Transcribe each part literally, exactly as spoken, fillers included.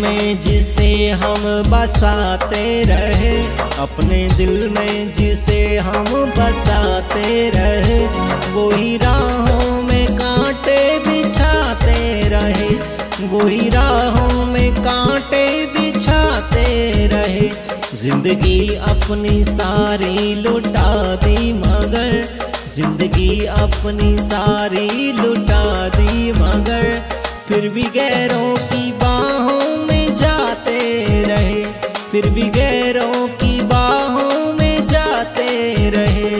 में जिसे हम बसाते रहे, अपने दिल में जिसे हम बसाते रहे, वही राहों में कांटे बिछाते रहे, वही राहों में कांटे बिछाते रहे। जिंदगी अपनी सारी लुटा दी मगर, जिंदगी अपनी सारी लुटा दी मगर, फिर भी गैरों की बाहों में जाते रहे, फिर भी गैरों की बाहों में जाते रहे।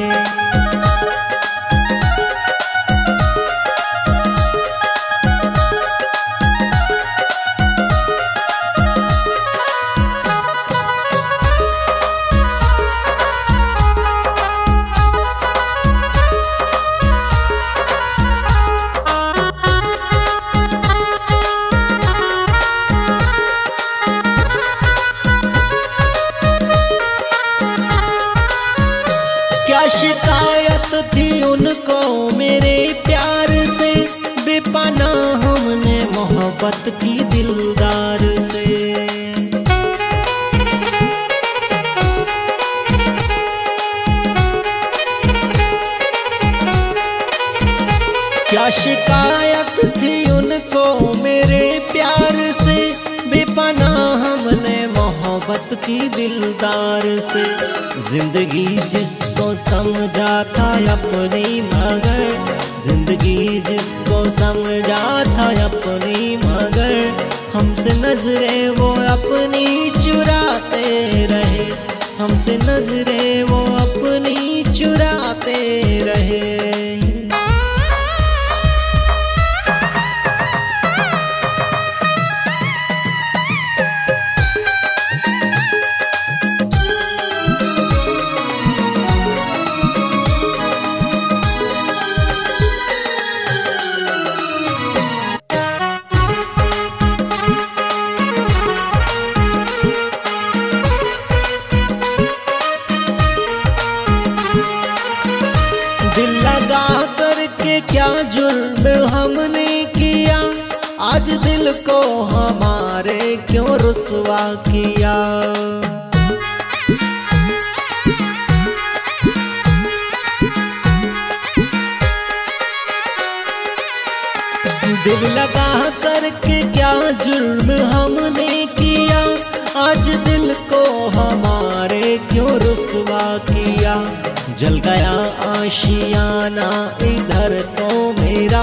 क्या शिकायत थी उनको मेरे प्यार से, बेपनाह हमने मोहब्बत की दिलदार से। क्या शिकायत थी उनको मेरे प्यार से, बेपनाह हमने मोहब्बत की दिलदार से। जिंदगी जिसको समझाता अपनी मगर, जिंदगी जिसको समझाता अपनी मगर, हमसे नजरें वो अपनी चुराते रहे, हमसे नजरें वो अपनी चुराते रहे। क्या जुल्म हमने किया, आज दिल को हमारे क्यों रुसवा किया। दिल लगा करके क्या जुल्म हमने किया, आज दिल को हमारे क्यों रुसवा किया। जल गया आशियाना इधर तो मेरा,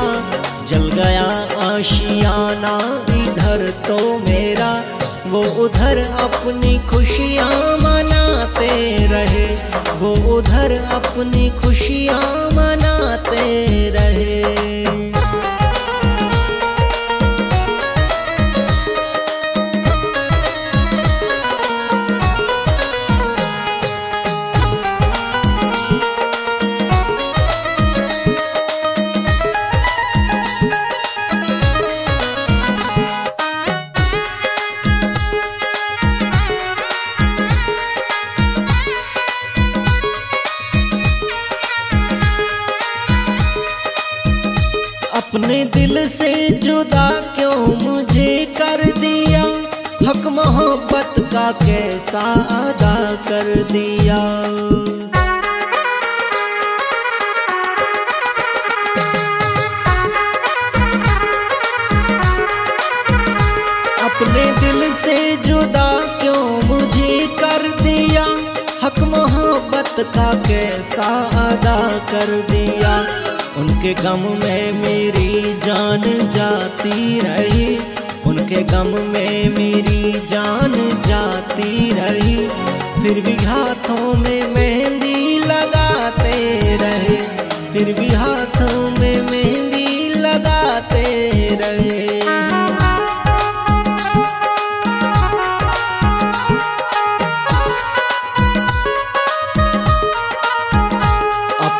जल गया आशियाना इधर तो मेरा, वो उधर अपनी खुशियाँ मनाते रहे, वो उधर अपनी खुशियाँ मनाते रहे। अपने दिल से जुदा क्यों मुझे कर दिया, हक मोहब्बत का कैसा अदा कर दिया। अपने दिल से जुदा क्यों मुझे कर दिया, हक मोहब्बत का कैसा अदा कर दिया। उनके गम में मेरी जान जाती रही, उनके गम में मेरी जान जाती रही, फिर भी हाथों में मेहंदी लगाते रहे, फिर भी हाथों में मेहंदी लगाते रहे।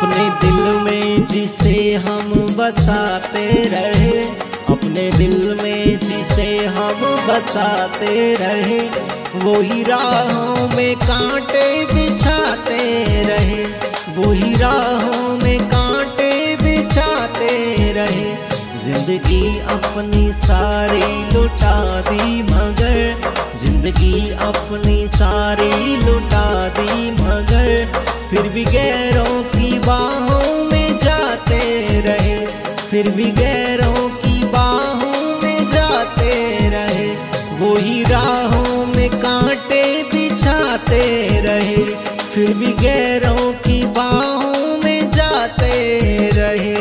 अपने दिल में जिसे हम बसाते रहे, अपने दिल में जिसे हम बसाते रहे, वही राहों में कांटे बिछाते रहे, वही राहों में कांटे बिछाते रहे। जिंदगी अपनी सारी लुटा दी मगर, की राहों में कांटे बिछाते रहे, फिर भी गैरों की बाहों में जाते रहे।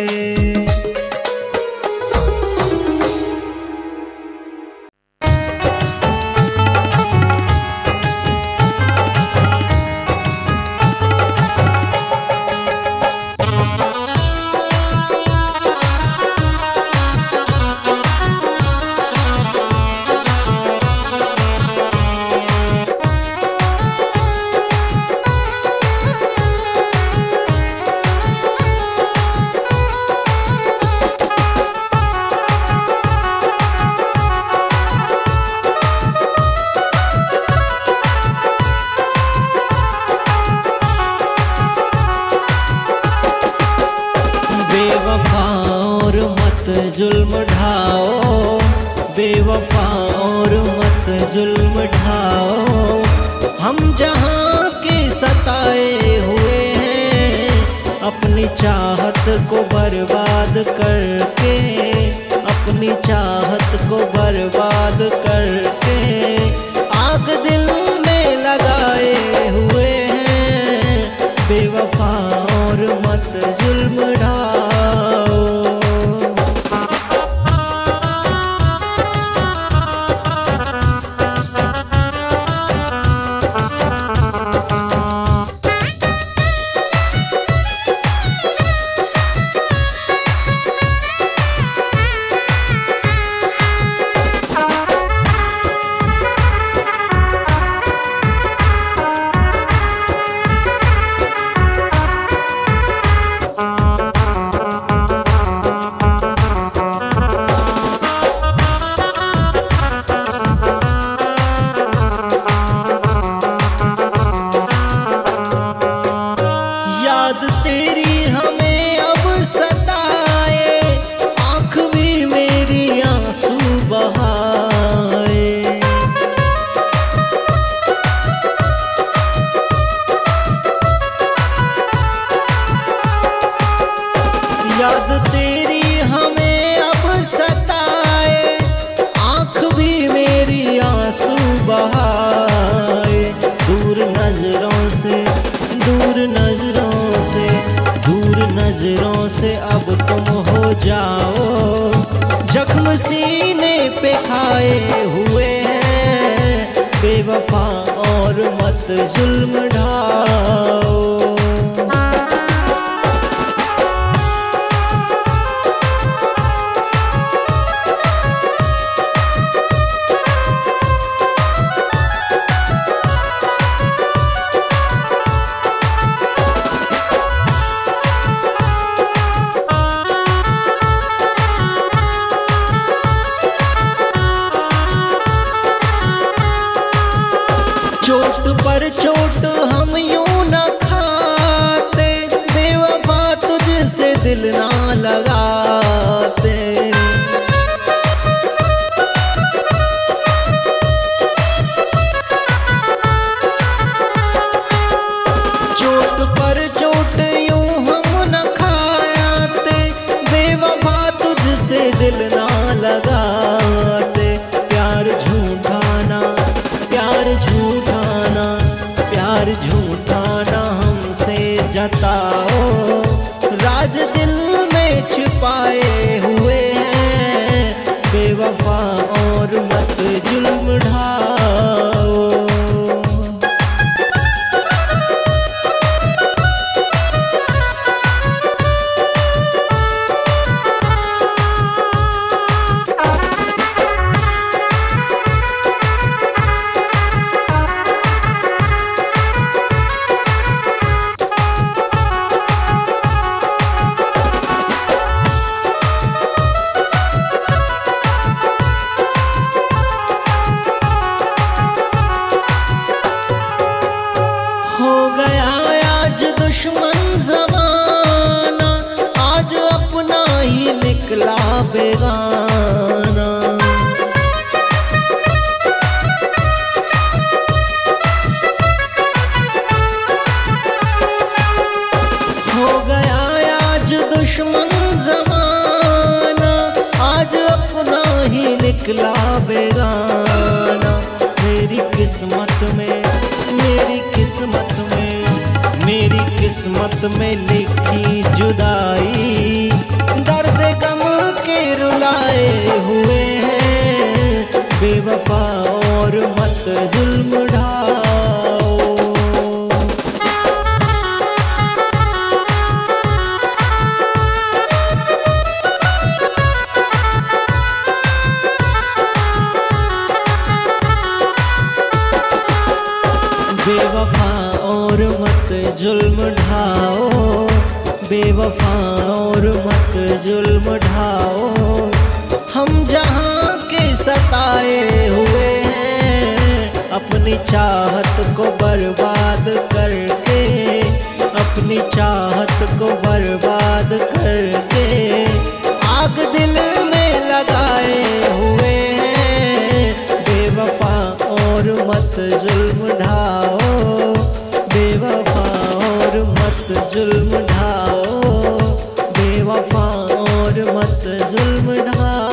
जुल्म ढाओ बेवफा और मत जुल्म ढाओ, हम जहाँ के सताए हुए हैं, अपनी चाहत को बर्बाद करके, अपनी चाहत को बर्बाद करके आग दिल में लगाए हुए हैं। बेवफा और मत जुल्म ढाओ। में लिखी जुदाई, दर्द गम के रुलाए हुए हैं, बेवफा और मत जुल्म बेवफा और मत जुल्म ढाओ। हम जहाँ के सताए हुए हैं, अपनी चाहत को बर्बाद करके, अपनी चाहत को बर्बाद करके आग दिल में लगाए हुए हैं, बेवफा और मत जुल्म ढाओ, बेवफा और मत जुल्म ढाओ, बेवफा और मत जुल्म ढाओ।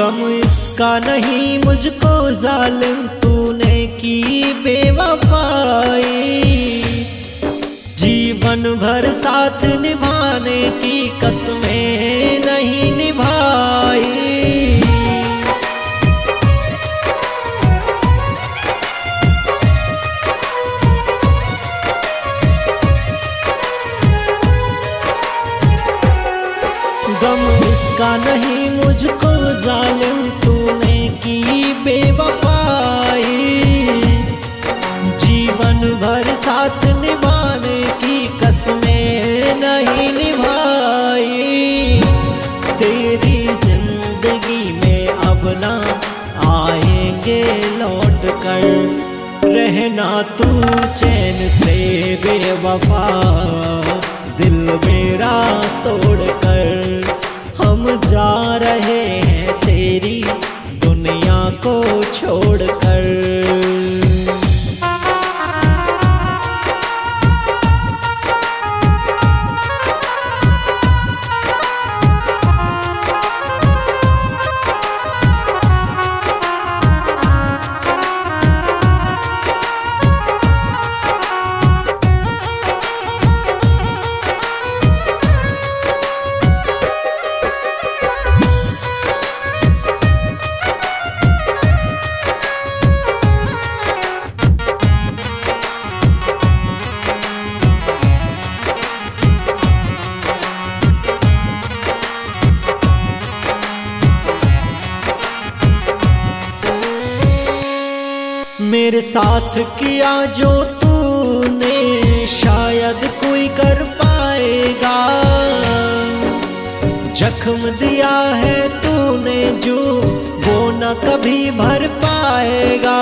गम इसका नहीं मुझको जालिम तूने की बेवफाई, जीवन भर साथ निभाने की कसमें नहीं निभाई। गम इसका नहीं मुझको जालिम तूने की बेवफाई, जीवन भर साथ निभाने की कसमें नहीं निभाई। तेरी जिंदगी में अब ना आएंगे लौट कर, रहना तू चैन से बेवफा दिल मेरा तोड़ कर। हम जा रहे हैं तेरी दुनिया को छोड़कर। मेरे साथ किया जो तूने शायद कोई कर पाएगा, जख्म दिया है तूने जो वो न कभी भर पाएगा।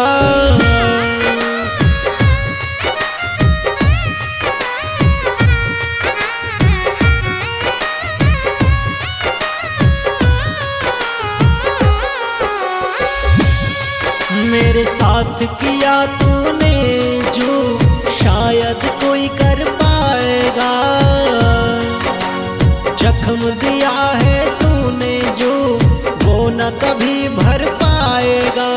मेरे साथ किया तूने जो शायद कोई कर पाएगा, जख्म दिया है तूने जो वो न कभी भर पाएगा।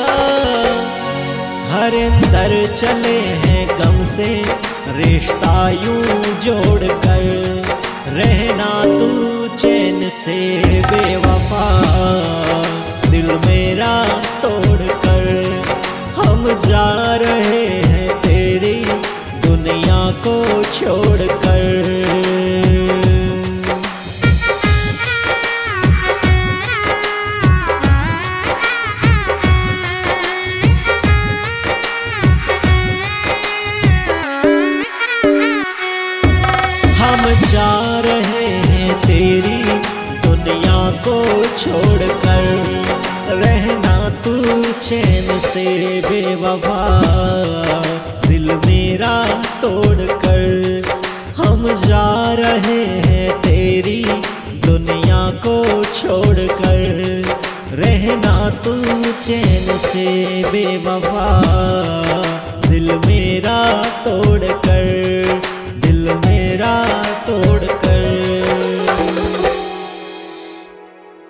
हर अंदर चले हैं गम से रिश्ता यूं जोड़ कर, रहना तू चैन से बेवफा दिल मेरा तोड़ कर। हम जा रहे हैं तेरी दुनिया को छोड़कर। हम जा रहे हैं तेरी दुनिया को छोड़कर, रहना तू चैन से बेवफा दिल मेरा तोड़कर। हम जा रहे हैं तेरी दुनिया को छोड़कर, रहना तू चैन से बेवफा दिल मेरा तोड़कर।